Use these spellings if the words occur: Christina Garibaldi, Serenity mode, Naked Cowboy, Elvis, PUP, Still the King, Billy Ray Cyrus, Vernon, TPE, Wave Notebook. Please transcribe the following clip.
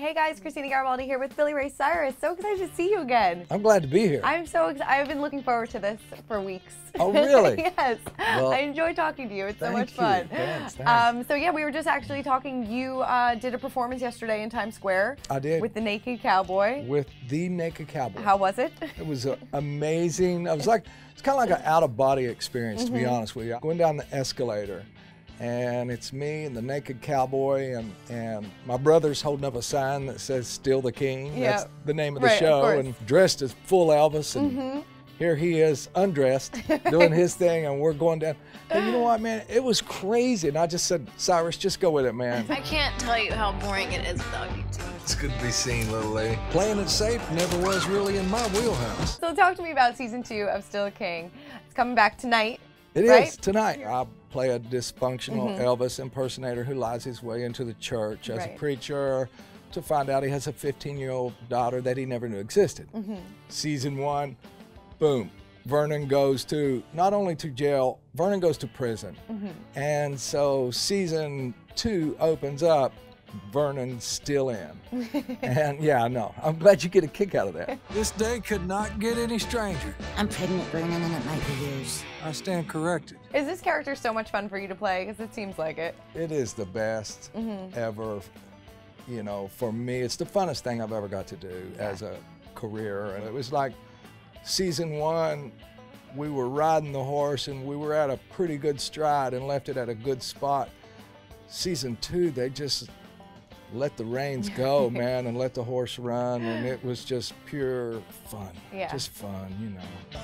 Hey guys, Christina Garibaldi here with Billy Ray Cyrus. So excited to see you again. I'm glad to be here. I'm so excited. I've been looking forward to this for weeks. Oh, really? Yes. Well, I enjoy talking to you. It's so much fun. Thanks. So yeah, we were just actually talking. You did a performance yesterday in Times Square. I did. With the Naked Cowboy. With the Naked Cowboy. How was it? It was amazing. It's kind of like an out-of-body experience, to be honest with you. Going down the escalator. And it's me and the Naked Cowboy, and my brother's holding up a sign that says "Still the King." Yeah. That's the name of the show. And dressed as full Elvis, and here he is undressed, doing his thing, and we're going down. But you know what, man? It was crazy, and I just said, "Cyrus, just go with it, man." I can't tell you how boring it is without you two. It's good to be seen, little lady. Playing it safe never was really in my wheelhouse. So talk to me about season 2 of Still the King. It's coming back tonight. It is tonight. I play a dysfunctional Elvis impersonator who lies his way into the church as a preacher to find out he has a 15-year-old daughter that he never knew existed. Season 1, boom. Vernon goes to, not only to jail, Vernon goes to prison. And so season 2 opens up, Vernon's still in. And yeah, I know. I'm glad you get a kick out of that. This day could not get any stranger. I'm pregnant, Vernon, and it might be yours. I stand corrected. Is this character so much fun for you to play? Because it seems like it. It is the best ever. You know, for me, it's the funnest thing I've ever got to do as a career. And it was like season 1, we were riding the horse and we were at a pretty good stride and left it at a good spot. Season 2, they just let the reins go, man, and let the horse run, and it was just pure fun. Just fun, you know.